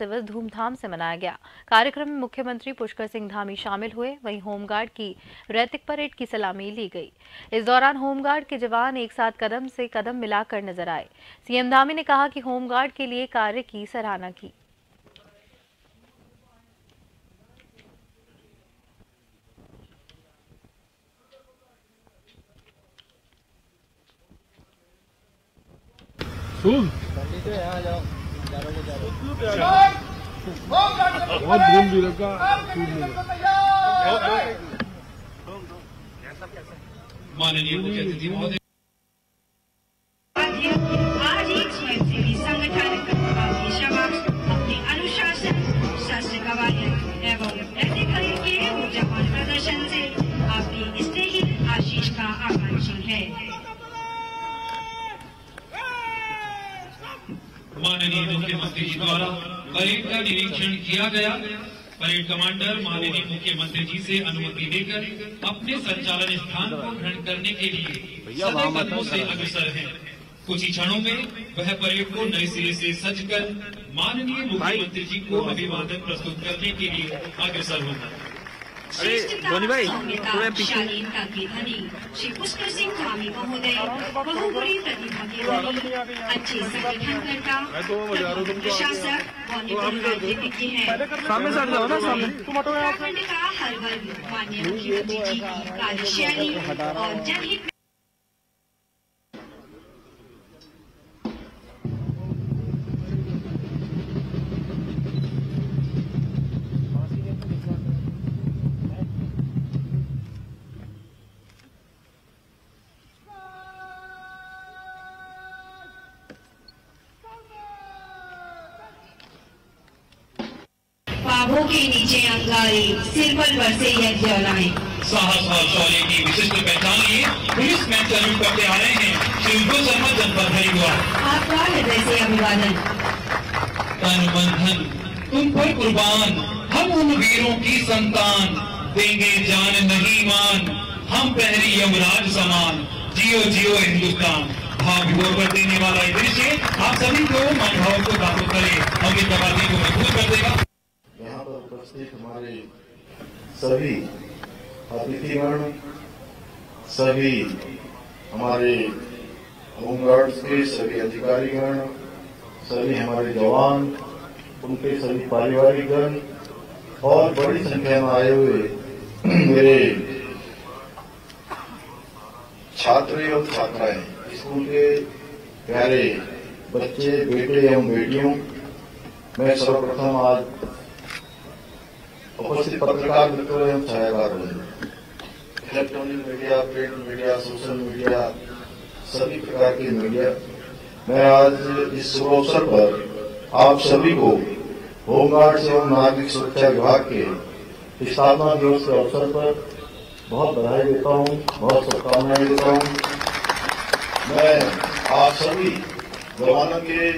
दिवस धूमधाम से मनाया गया। कार्यक्रम में मुख्यमंत्री पुष्कर सिंह धामी शामिल हुए, वहीं होमगार्ड की रैतिक परेड की सलामी ली गई। इस दौरान होमगार्ड के जवान एक साथ कदम से कदम मिलाकर नजर आए। सीएम धामी ने कहा कि होमगार्ड के लिए कार्य की सराहना की। बहुत धूम भी लगा। माननीय मुख्य अतिथि महोदय, आज एक स्वयंसेवी संगठन प्रवासी समाज अपने अनुशासन, शास्त्र कवायद एवं एथिकल के ऊर्जावान प्रदर्शन से आपकी स्नेहित आशीष का आकांक्षी है। माननीय मुख्यमंत्री जी द्वारा परेड का निरीक्षण किया गया। परेड कमांडर माननीय मुख्यमंत्री जी से अनुमति लेकर अपने संचालन स्थान को ग्रहण करने के लिए सभी कदमों से अग्रसर हैं। कुछ ही क्षणों में वह परेड को नए सिरे से सजकर माननीय मुख्यमंत्री जी को अभिवादन प्रस्तुत करने के लिए अग्रसर होगा। अरे धोनी भाई, शालीनता की धनी श्री पुष्कर सिंह धामी महोदय बहुमुखी प्रतिभा के धनी, अच्छे संगठनकर्ता, प्रशासक और राजनीतिज्ञ हैं। सामने साथ जाओ ना, सामने उत्तराखंड का हर वर्ग माननीय मुख्यमंत्री जी की कार्यशैली और जनहित। के नीचे अंगारे, सिर पर बरसे यह ज्वालाएं। साहस और शौर्य की विशिष्ट पहचान लिए पुलिस में सर्विस करते आ रहे हैं श्रीमती शर्मा जनपद हरिद्वार। आपका हृदय से अभिवादन। तन मन धन तुम पर कुर्बान, हम उन वीरों की संतान, देंगे जान नहीं मान, हम पहरी यमराज समान, जियो जियो हिंदुस्तान। भाव विभोर पर देने वाला ये दृश्य आप सभी को मन भाव को दाखिल करे और ये तबादले को मजबूत कर देगा। हमारे सभी अतिथिगण, सभी हमारे होमगार्ड्स के सभी अधिकारीगण, सभी हमारे जवान, उनके सभी पारिवारिकगण और बड़ी संख्या में आए हुए मेरे छात्र एवं छात्राएं, स्कूल के प्यारे बच्चे, बेटे एवं बेटियों, मैं सर्वप्रथम आज उपस्थित पत्रकार मित्रों एवं छायाकारों, electronic media, print media, social media, सभी प्रकार के मीडिया, मैं आज इस शुभ अवसर पर आप सभी को होमगार्ड एवं नागरिक सुरक्षा विभाग के स्थापना दिवस के अवसर पर बहुत बधाई देता हूं, बहुत शुभकामनाएं देता हूं। मैं आप सभी जवानों के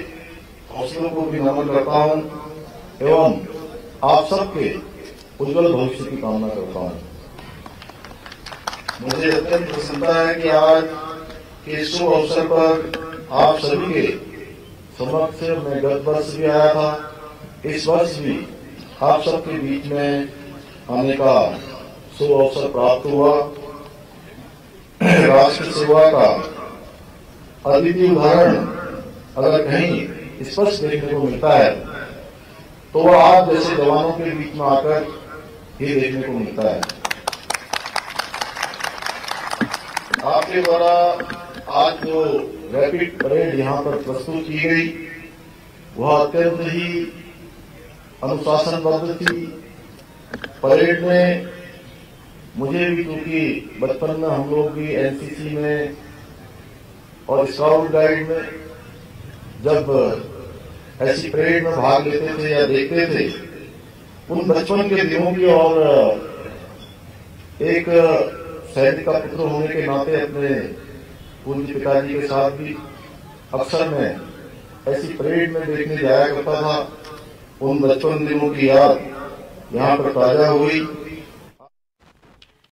हौसलों को भी नमन करता हूं एवं आप सबके उज्जवल भविष्य की कामना करता हूँ। मुझे अत्यंत प्रसन्नता है कि आज के शुभ अवसर पर आप सभी के समक्ष मैं गत वर्ष भी आया था, इस वर्ष भी आप सबके बीच में आने का शुभ अवसर प्राप्त हुआ। राष्ट्र सेवा का अद्वितीय उदाहरण अगर कहीं स्पष्ट देखने को मिलता है तो वह आप जैसे जवानों के बीच में आकर ये देखने को मिलता है। आपके द्वारा आज जो रैपिड परेड यहाँ पर प्रस्तुत की गई वह अत्यंत ही अनुशासनबद्ध थी। परेड में मुझे भी, क्योंकि बचपन में हम लोग भी एनसीसी में और स्काउट गाइड में जब ऐसी परेड में भाग लेते थे या देखते थे, उन बचपन के दिनों की और एक सैनिक का पुत्र होने के नाते अपने पूज्य पिताजी के साथ भी अक्सर मैं ऐसी परेड में देखने जाया करता था। उन बचपन दिनों की याद यहाँ पर ताजा हुई।